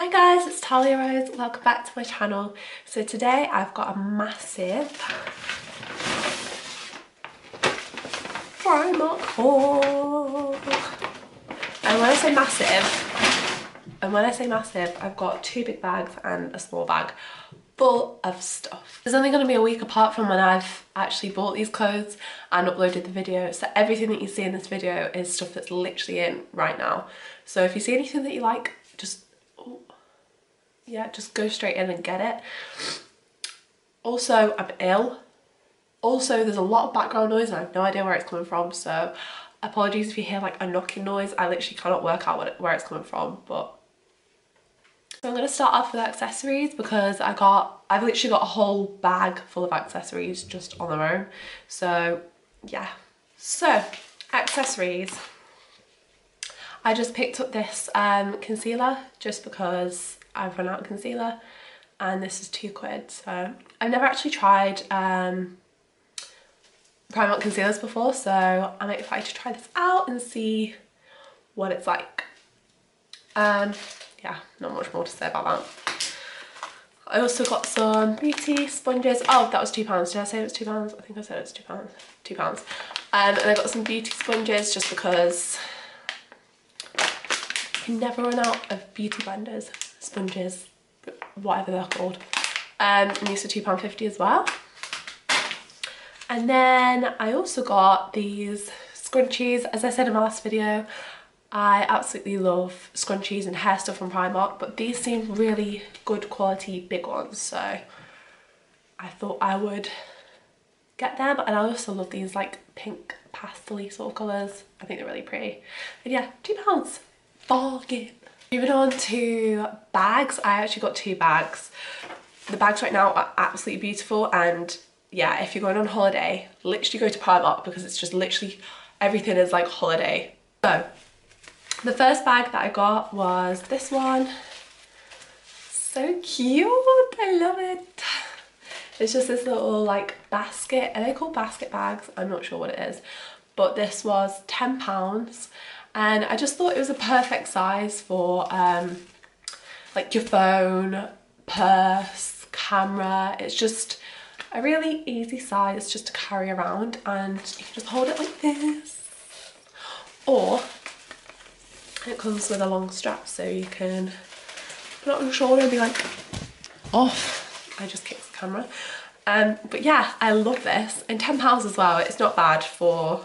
Hi guys, it's Talia Rose, welcome back to my channel. So today I've got a massive Primark haul. And when I say massive, I've got two big bags and a small bag full of stuff. There's only going to be a week apart from when I've actually bought these clothes and uploaded the video, so everything that you see in this video is stuff that's literally in right now. So if you see anything that you like, just go straight in and get it. Also, I'm ill. Also, there's a lot of background noise and I have no idea where it's coming from, so apologies if you hear like a knocking noise. I literally cannot work out where it's coming from, but... So I'm going to start off with accessories because I've literally got a whole bag full of accessories just on their own. So, yeah. So, accessories. I just picked up this concealer just because I've run out of concealer, and this is £2, so I've never actually tried Primark concealers before, so I'm excited to try this out and see what it's like. Yeah, not much more to say about that. I also got some beauty sponges. Oh, that was £2. Did I say it was £2? I think I said it was £2. £2. And I got some beauty sponges just because you can never run out of beauty blenders, sponges, whatever they're called. And these are £2.50 as well. And then I also got these scrunchies. As I said in my last video, I absolutely love scrunchies and hair stuff from Primark, but these seem really good quality big ones, so I thought I would get them. And I also love these like pink pastel-y sort of colours. I think they're really pretty. And yeah, £2. Bargain. Moving on to bags, I actually got two bags. The bags right now are absolutely beautiful, and yeah, if you're going on holiday, literally go to Primark because it's just literally everything is like holiday. So the first bag that I got was this one. So cute, I love it. It's just this little like basket, are they called basket bags? I'm not sure what it is, but this was £10. And I just thought it was a perfect size for like your phone, purse, camera. It's just a really easy size just to carry around, and you can just hold it like this. Or it comes with a long strap so you can put it on your shoulder and be like, off. I just kicked the camera. But yeah, I love this. And £10 as well, it's not bad for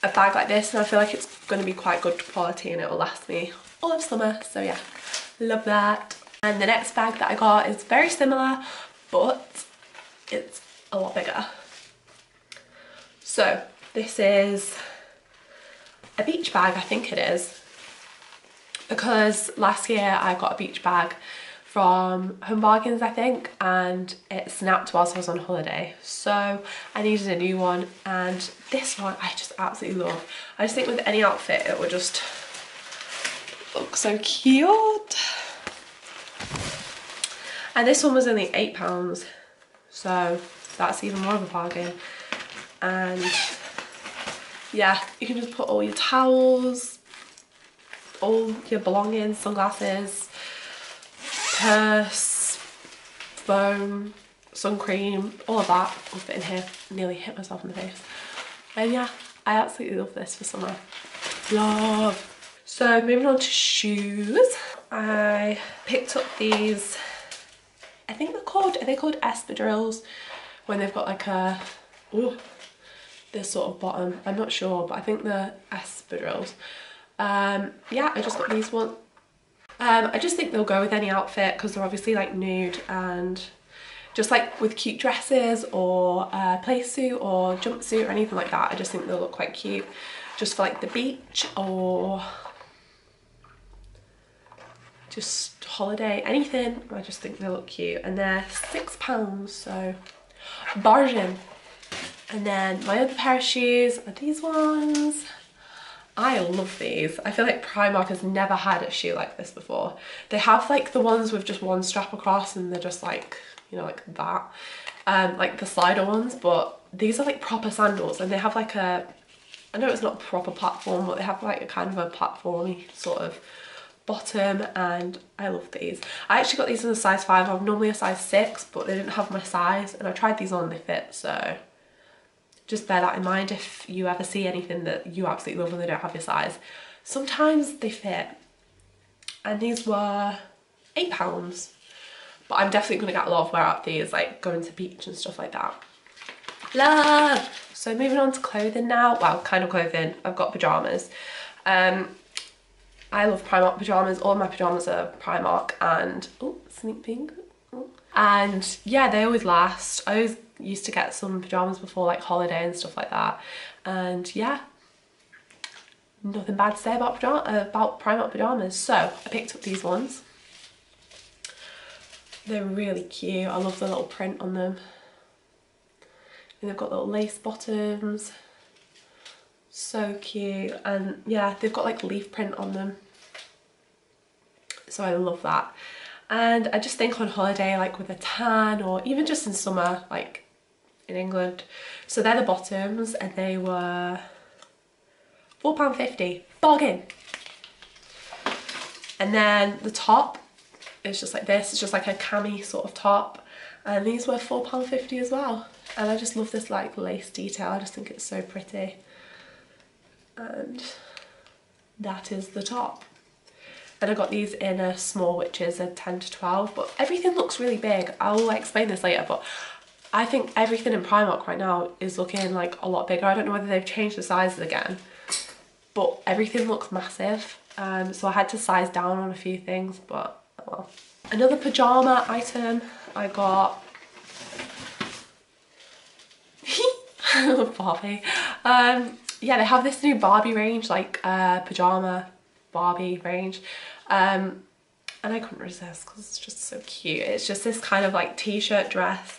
a bag like this, and I feel like it's going to be quite good quality and it'll last me all of summer, so yeah, love that. And the next bag that I got is very similar, but it's a lot bigger. So this is a beach bag, I think it is, because last year I got a beach bag from Home Bargains, I think, and it snapped whilst I was on holiday, so I needed a new one, and this one I just absolutely love. I just think with any outfit it would just look so cute. And this one was only £8, so that's even more of a bargain. And yeah, you can just put all your towels, all your belongings, sunglasses, purse, phone, sun cream, all of that will fit in here. Nearly hit myself in the face. And yeah, I absolutely love this for summer. Love. So moving on to shoes, I picked up these, I think they're called, are they called espadrilles? When they've got like a, ooh, this sort of bottom. I'm not sure, but I think they're espadrilles. Yeah, I just got these ones. I just think they'll go with any outfit because they're obviously like nude, and just like with cute dresses or play suit or jumpsuit or anything like that, I just think they'll look quite cute just for like the beach or just holiday, anything. I just think they look cute, and they're £6, so bargain. And then my other pair of shoes are these ones. I love these. I feel like Primark has never had a shoe like this before. They have like the ones with just one strap across and they're just like, you know, like that. Like the slider ones, but these are like proper sandals, and they have like a, I know it's not a proper platform, but they have like a kind of a platformy sort of bottom, and I love these. I actually got these in a size 5. I'm normally a size 6, but they didn't have my size, and I tried these on and they fit, so just bear that in mind if you ever see anything that you absolutely love and they don't have your size. Sometimes they fit, and these were £8, but I'm definitely going to get a lot of wear out of these, like going to the beach and stuff like that. Love! So moving on to clothing now. Well, kind of clothing. I've got pyjamas. I love Primark pyjamas. All my pyjamas are Primark, and oh, sneak peek. And yeah, they always last. I always used to get some pyjamas before like holiday and stuff like that. And yeah, nothing bad to say about Primark pyjamas. So I picked up these ones. They're really cute. I love the little print on them. And they've got little lace bottoms. So cute. And yeah, they've got like leaf print on them. So I love that. And I just think on holiday, like with a tan, or even just in summer, like in England. So they're the bottoms, and they were £4.50. Bargain! And then the top is just like this. It's just like a cami sort of top. And these were £4.50 as well. And I just love this like lace detail. I just think it's so pretty. And that is the top. And I got these in a small, which is a 10 to 12, but everything looks really big. I'll explain this later, but I think everything in Primark right now is looking like a lot bigger. I don't know whether they've changed the sizes again, but everything looks massive. So I had to size down on a few things, but well. Another pyjama item I got. Barbie. Yeah, they have this new Barbie range, like pyjama Barbie range, and I couldn't resist because it's just so cute. It's just this kind of like t-shirt dress.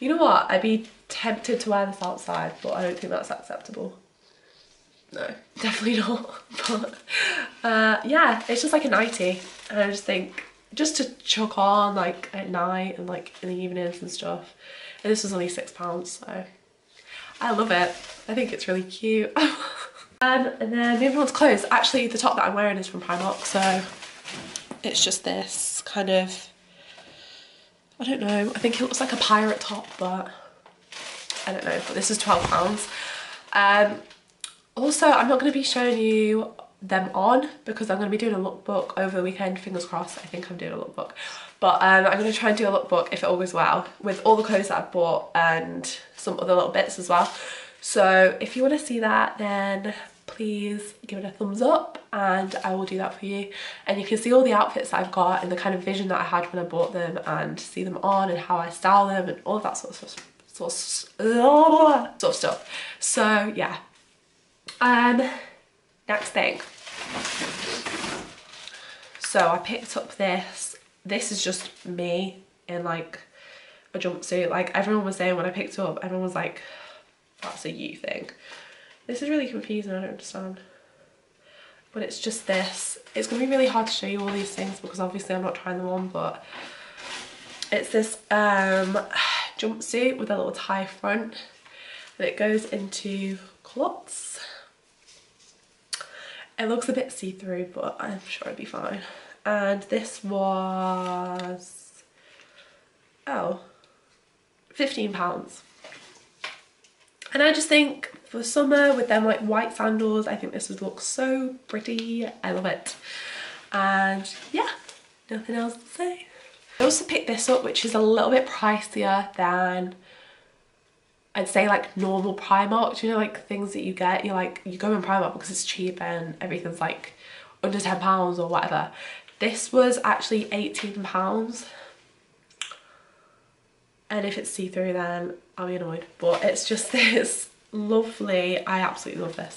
You know what, I'd be tempted to wear this outside, but I don't think that's acceptable. No, definitely not. But yeah, it's just like a nightie, and I just think just to chuck on like at night and like in the evenings and stuff. And this was only £6, so I love it. I think it's really cute. And then moving on to clothes. Actually, the top that I'm wearing is from Primark, so it's just this kind of, I don't know, I think it looks like a pirate top, but I don't know, but this is £12. Also, I'm not going to be showing you them on because I'm going to be doing a lookbook over the weekend, fingers crossed. I think I'm doing a lookbook, but I'm going to try and do a lookbook, if it all goes well, with all the clothes that I've bought and some other little bits as well. So if you want to see that, then please give it a thumbs up and I will do that for you. And you can see all the outfits that I've got and the kind of vision that I had when I bought them, and see them on and how I style them and all of that sort of stuff. So yeah. Next thing. So I picked up this. This is just me in like a jumpsuit. Like everyone was saying when I picked it up, everyone was like, that's a you thing. This is really confusing, I don't understand. But it's just this. It's gonna be really hard to show you all these things because obviously I'm not trying them on, but it's this jumpsuit with a little tie front, and it goes into culottes. It looks a bit see-through, but I'm sure it'll be fine. And this was, oh, £15. And I just think for summer with them like white sandals, I think this would look so pretty. I love it. And yeah, nothing else to say. I also picked this up, which is a little bit pricier than I'd say like normal Primark. You know, like things that you get, you're like, you go in Primark because it's cheap and everything's like under £10 or whatever. This was actually £18. And if it's see-through, then I'll be annoyed. But it's just this lovely, I absolutely love this.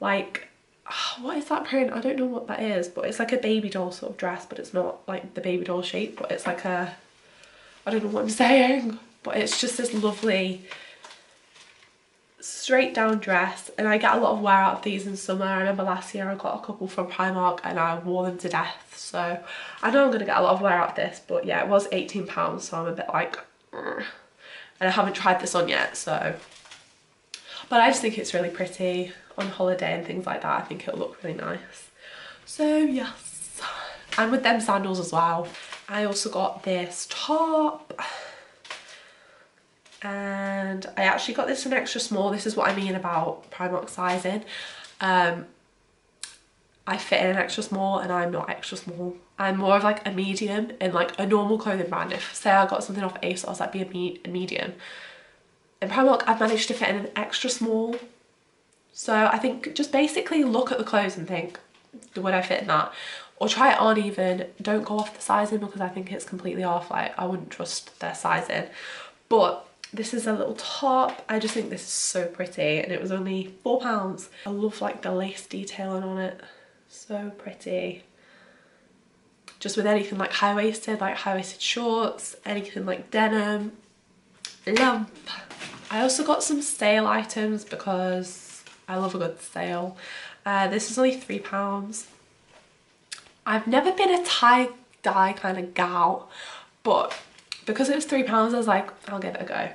Like, what is that print? I don't know what that is, but it's like a baby doll sort of dress, but it's not like the baby doll shape, but it's like a, I don't know what I'm saying, but it's just this lovely straight down dress. And I get a lot of wear out of these in summer. I remember last year I got a couple from Primark and I wore them to death. So I know I'm gonna get a lot of wear out of this, but yeah, it was £18, so I'm a bit like, and I haven't tried this on yet, so. But I just think it's really pretty on holiday and things like that. I think it'll look really nice. So yes. and with them sandals as well. I also got this top, and I actually got this an extra small. This is what I mean about Primark sizing. I fit in an extra small and I'm not extra small. I'm more of like a medium in like a normal clothing brand. If say I got something off ASOS, that'd be a medium. In Primark, I've managed to fit in an extra small. So I think just basically look at the clothes and think, would I fit in that? Or try it on even. Don't go off the sizing because I think it's completely off. Like, I wouldn't trust their sizing. But this is a little top. I just think this is so pretty, and it was only £4. I love like the lace detailing on it. So pretty. Just with anything like high-waisted shorts, anything like denim. Lump. I also got some sale items because I love a good sale. This is only £3. I've never been a tie-dye kind of gal, but because it was £3, I was like, I'll give it a go.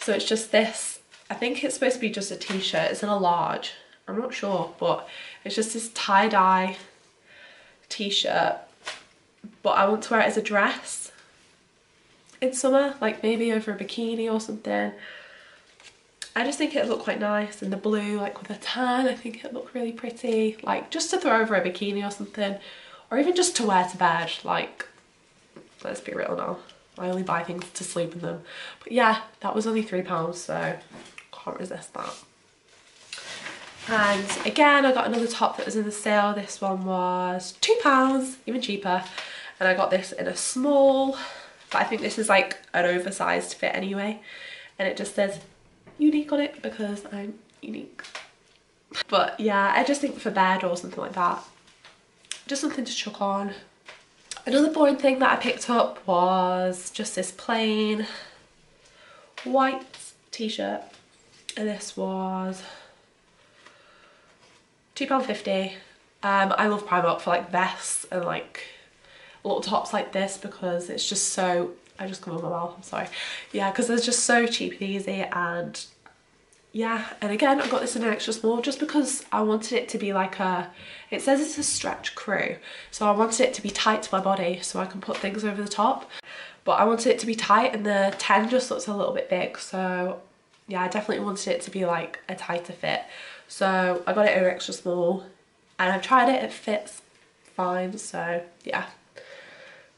So it's just this. I think it's supposed to be just a t-shirt. It's in a large. I'm not sure, but it's just this tie-dye t-shirt. But I want to wear it as a dress in summer, like maybe over a bikini or something. I just think it looked quite nice, and the blue, like with a tan, I think it looked really pretty. Like just to throw over a bikini or something, or even just to wear to bed. Like, let's be real now, I only buy things to sleep in them. But yeah, that was only £3, so can't resist that. And again, I got another top that was in the sale. This one was £2, even cheaper. And I got this in a small, but I think this is like an oversized fit anyway. And it just says unique on it because I'm unique. But yeah, I just think for bed or something like that, just something to chuck on. Another boring thing that I picked up was just this plain white t-shirt. And this was £2.50. I love Primark for like vests and like little tops like this because it's just so, I just covered my mouth, I'm sorry. Yeah, because they're just so cheap and easy, and yeah. And again, I got this in an extra small just because I wanted it to be like a, it says it's a stretch crew, so I wanted it to be tight to my body so I can put things over the top. But I wanted it to be tight, and the 10 just looks a little bit big, so yeah, I definitely wanted it to be like a tighter fit. So I got it in an extra small, and I've tried it, it fits fine, so yeah.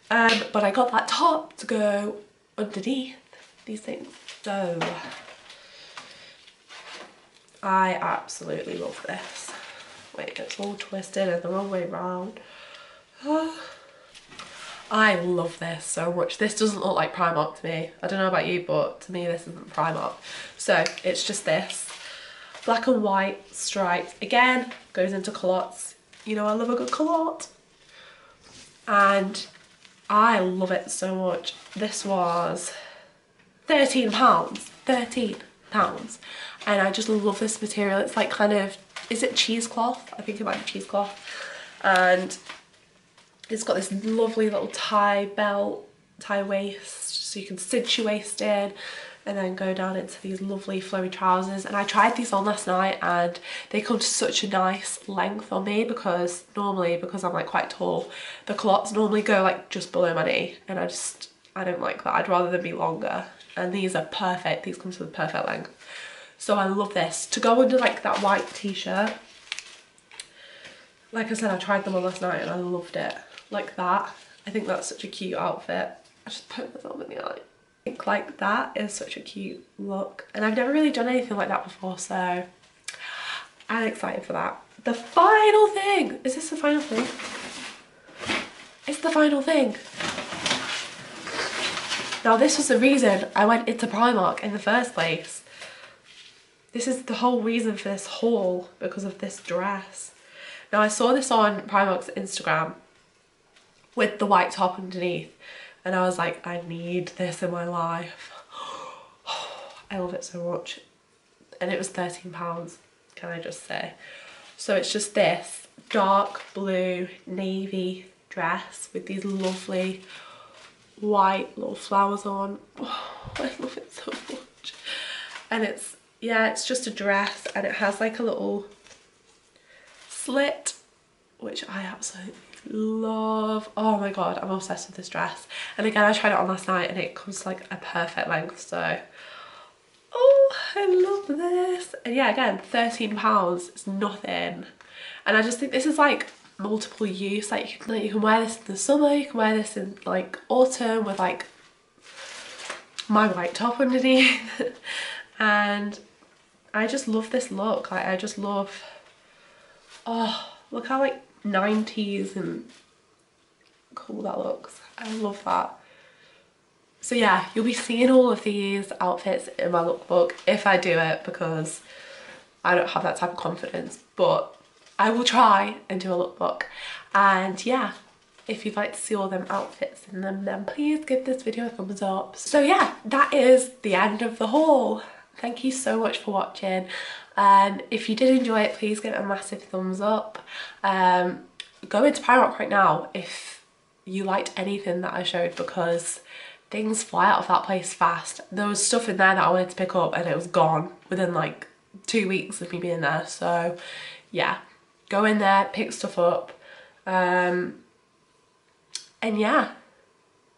But I got that top to go underneath these things. So I absolutely love this. Wait, it's all twisted and the wrong way round. Oh, I love this so much. This doesn't look like Primark to me. I don't know about you, but to me this isn't Primark. So it's just this. Black and white stripes. Again, goes into culottes. You know I love a good culotte. And I love it so much. This was £13. And I just love this material. It's like kind of, is it cheesecloth? I think it might be cheesecloth. And it's got this lovely little tie belt, tie waist, so you can cinch your waist in and then go down into these lovely flowy trousers. And I tried these on last night and they come to such a nice length on me because normally, because I'm like quite tall, the culottes normally go like just below my knee, and I don't like that. I'd rather them be longer, and these are perfect. These come to the perfect length. So I love this to go under like that white t-shirt. Like I said, I tried them on last night and I loved it. Like that, I think that's such a cute outfit. I just poked myself in the eye. I think like that is such a cute look, and I've never really done anything like that before, so I'm excited for that. The final thing! Is this the final thing? It's the final thing! Now this was the reason I went into Primark in the first place. This is the whole reason for this haul, because of this dress. Now I saw this on Primark's Instagram with the white top underneath, and I was like, I need this in my life. I love it so much. And it was £13, can I just say. So it's just this dark blue navy dress with these lovely white little flowers on. Oh, I love it so much. And it's, yeah, it's just a dress, and it has like a little slit, which I absolutely love. Oh my god, I'm obsessed with this dress. And again, I tried it on last night and it comes to like a perfect length, so oh, I love this. And yeah, again, £13, it's nothing. And I just think this is like multiple use, like you can wear this in the summer, you can wear this in like autumn with like my white top underneath. And I just love this look. Like I just love, oh, look how like 90s and cool that looks. I love that. So yeah, you'll be seeing all of these outfits in my lookbook if I do it, because I don't have that type of confidence, but I will try and do a lookbook. And yeah, if you'd like to see all them outfits in them, then please give this video a thumbs up. So yeah, that is the end of the haul. Thank you so much for watching. If you did enjoy it, please give it a massive thumbs up. Go into Primark right now if you liked anything that I showed, because things fly out of that place fast. There was stuff in there that I wanted to pick up and it was gone within like 2 weeks of me being there. So yeah, go in there, pick stuff up. And yeah,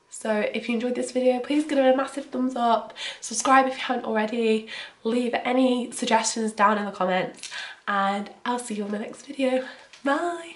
so if you enjoyed this video, please give it a massive thumbs up, subscribe if you haven't already, leave any suggestions down in the comments, and I'll see you on the next video. Bye!